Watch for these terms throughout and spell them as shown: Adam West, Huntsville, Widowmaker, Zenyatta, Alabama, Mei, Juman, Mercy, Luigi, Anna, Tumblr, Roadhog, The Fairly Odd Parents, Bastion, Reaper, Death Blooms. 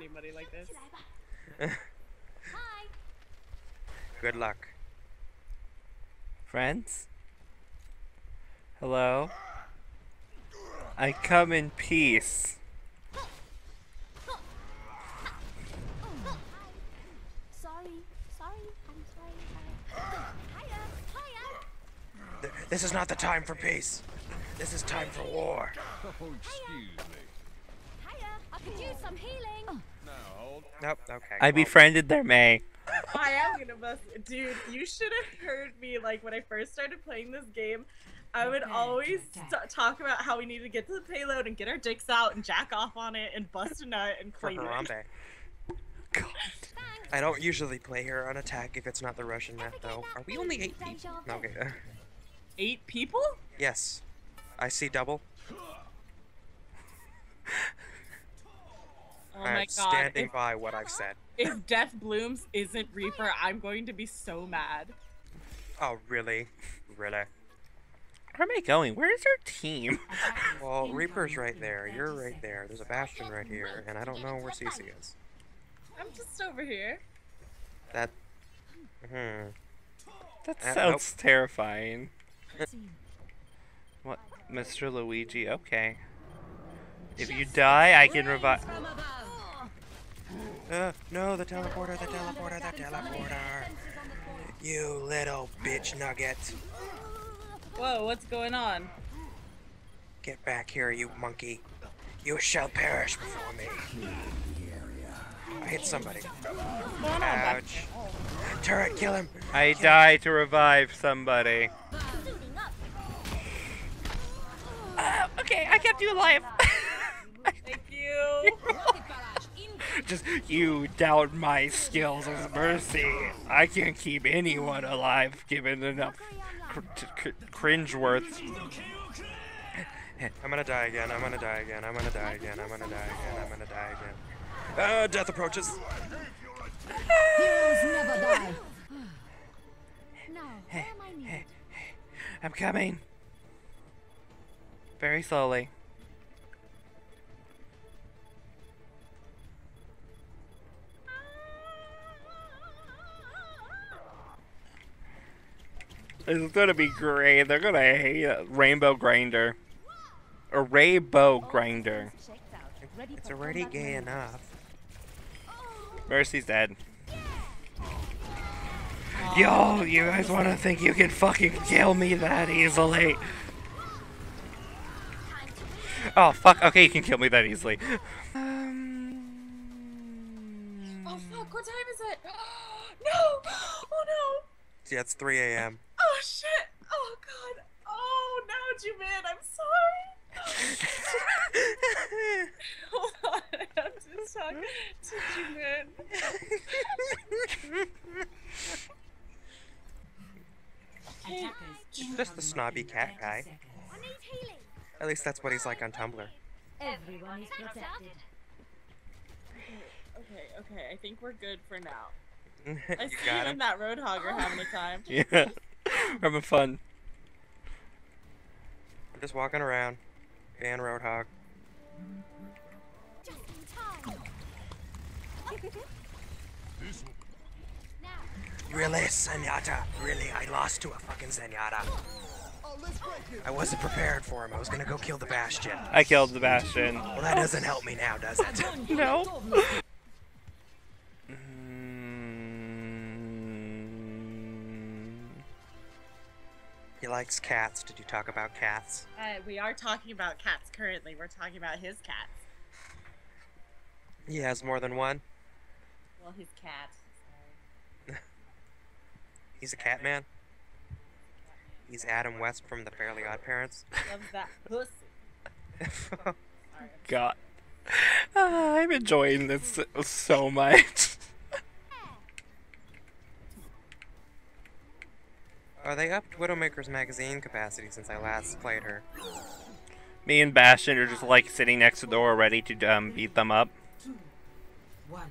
anybody like this. Hi. Good luck. Friends? Hello? I come in peace. This is not the time for peace. This is time for war. Oh, excuse me. Hiya, I could use some healing. Oh. No, hold on. Nope, okay. I befriended their Mei. I am gonna bust. Dude, you should have heard me, like, when I first started playing this game, I would always talk about how we needed to get to the payload and get our dicks out and jack off on it and bust a nut and claim it. God. I don't usually play her on attack if it's not the Russian map, though. Are we only 8 people? No, okay. 8 people? Yes. I see double. Oh my God. Standing by what I've said. If Death Blooms isn't Reaper, I'm going to be so mad. Oh, really? Really? Where am I going? Where is your team? Well, Reaper's right there. You're right there. There's a Bastion right here, and I don't know where Cece is. I'm just over here. That... That sounds terrifying. What? Mr. Luigi, okay. If you die, I can revive. No, the teleporter, the teleporter, the teleporter. You little bitch nugget. Whoa, what's going on? Get back here, you monkey. You shall perish before me. I hit somebody. Ouch. Turret, kill him. I die to revive somebody. Okay, I kept you alive. Thank you. Just, you doubt my skills as Mercy. I can't keep anyone alive given enough cringe-worth. I'm gonna die again, I'm gonna die again, I'm gonna die again, I'm gonna die again, I'm gonna die again. Death approaches. Heroes never die. No, where am I needed? I'm coming. Very slowly. This is gonna be great. They're gonna hate Rainbow Grinder. A Rainbow Grinder. It's already gay enough. Mercy's dead. Yo, you guys wanna think you can fucking kill me that easily? Oh fuck, okay, you can kill me that easily. Oh fuck, what time is it? No! Oh no! Yeah, it's 3 a.m. Oh shit! Oh god! Oh no, Juman, I'm sorry! Hold on, I have to talk to Juman. Just the snobby cat guy. At least that's what he's like on Tumblr. Everyone is protected. Okay, okay, I think we're good for now. I see him in that Roadhog are having a time. Yeah, having fun. I'm just walking around, being Roadhog. Just in time. Really, Zenyatta? Really, I lost to a fucking Zenyatta. I wasn't prepared for him. I was gonna go kill the Bastion. I killed the Bastion. Well, that doesn't help me now, does it? No. He likes cats. Did you talk about cats? We are talking about cats currently. We're talking about his cats. He has more than one? Well, his cat. So. He's a cat man? He's Adam West from The Fairly Odd Parents. Love that pussy. God. I'm enjoying this so much. Are they upped Widowmaker's magazine capacity since I last played her? Me and Bastion are just like sitting next to the door ready to beat them up. 2, 1.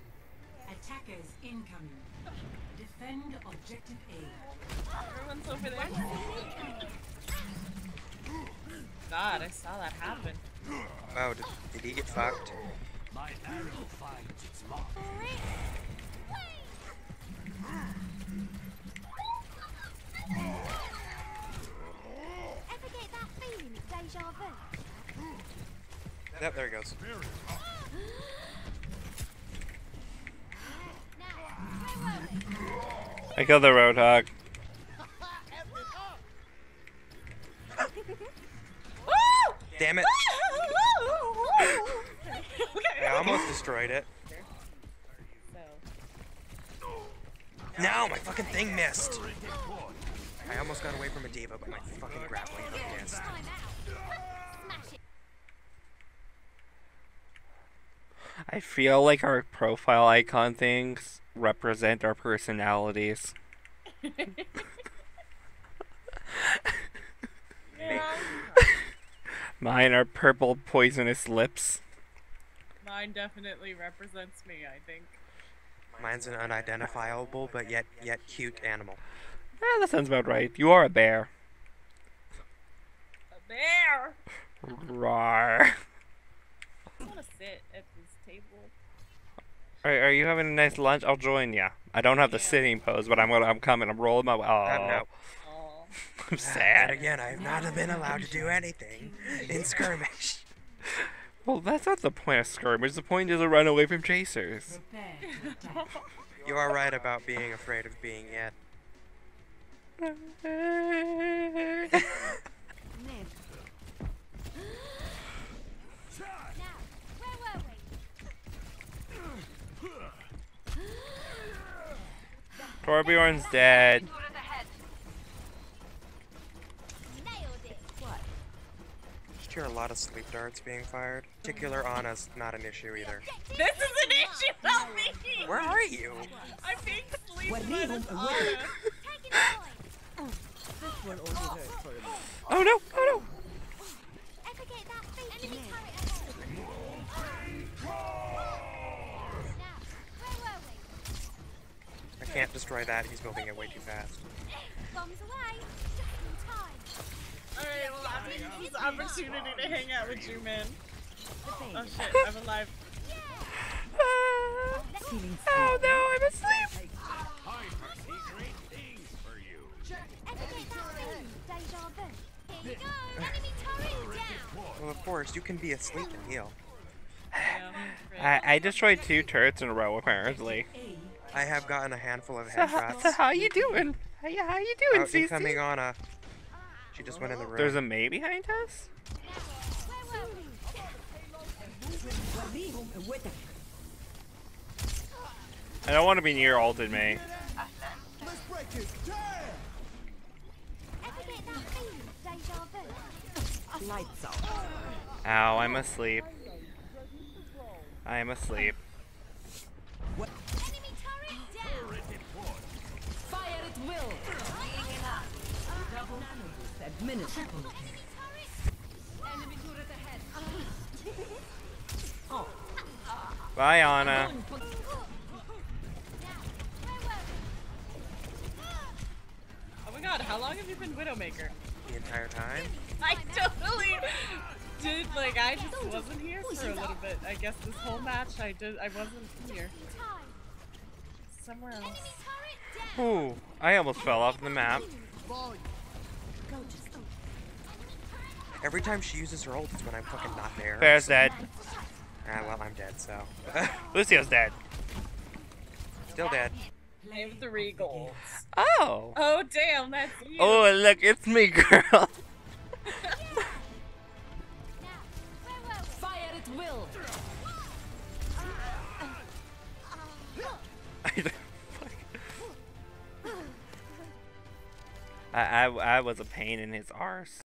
Attackers incoming. Defend objective A. Everyone's over there. God, I saw that happen. Wow, did he get fucked? My arrow finds its Yep, there he goes. I killed the Roadhog. Damn it. I almost destroyed it. No, my fucking thing missed. I almost got away from a diva, but my fucking grappling hook missed. I feel like our profile icon things represent our personalities. Mine are purple poisonous lips. Mine definitely represents me, I think. Mine's an unidentifiable but yet cute animal. Yeah, that sounds about right. You are a bear. A bear? Rawr. I want to sit at this table. Alright, are you having a nice lunch? I'll join ya. I don't have the sitting pose, but I'm coming. I'm rolling my way. Oh. I'm sad. Again, I have not been allowed to do anything in skirmish. Well, that's not the point of skirmish. The point is to run away from chasers. You are right about being afraid of being it. Torbjorn's dead. Just hear a lot of sleep darts being fired. Particular Anna's not an issue either. This is an issue, help me! Where are you? I'm being sleep darted. Oh no! Oh no! I can't destroy that. He's building it way too fast. Alright, well, I'm gonna use this opportunity to hang out with you, man. Oh shit, I'm alive. Oh no, I'm asleep! Well, of course, you can be asleep and heal. I destroyed 2 turrets in a row, apparently. I have gotten a handful of headshots. So how you doing? How you doing, CC? Incoming Anna. She just went in the room. There's a Mei behind us? I don't want to be near Alden Mei. Lights out. Ow, I'm asleep. I'm asleep. What? Enemy turret down. Fire at will. Double administer. Enemy turret ahead. Oh. Bye, Anna. Oh my god, how long have you been Widowmaker? The entire time. I totally did, like, I just wasn't here for a little bit. I guess this whole match I wasn't here. Somewhere else. Ooh, I almost fell off the map. Every time she uses her ult, it's when I'm fucking not there. Fair's dead. Ah, well, I'm dead, so. Lucio's dead. Still dead. I have 3 goals. Oh! Oh, damn, that's you. Oh, look, it's me, girl. I was a pain in his arse.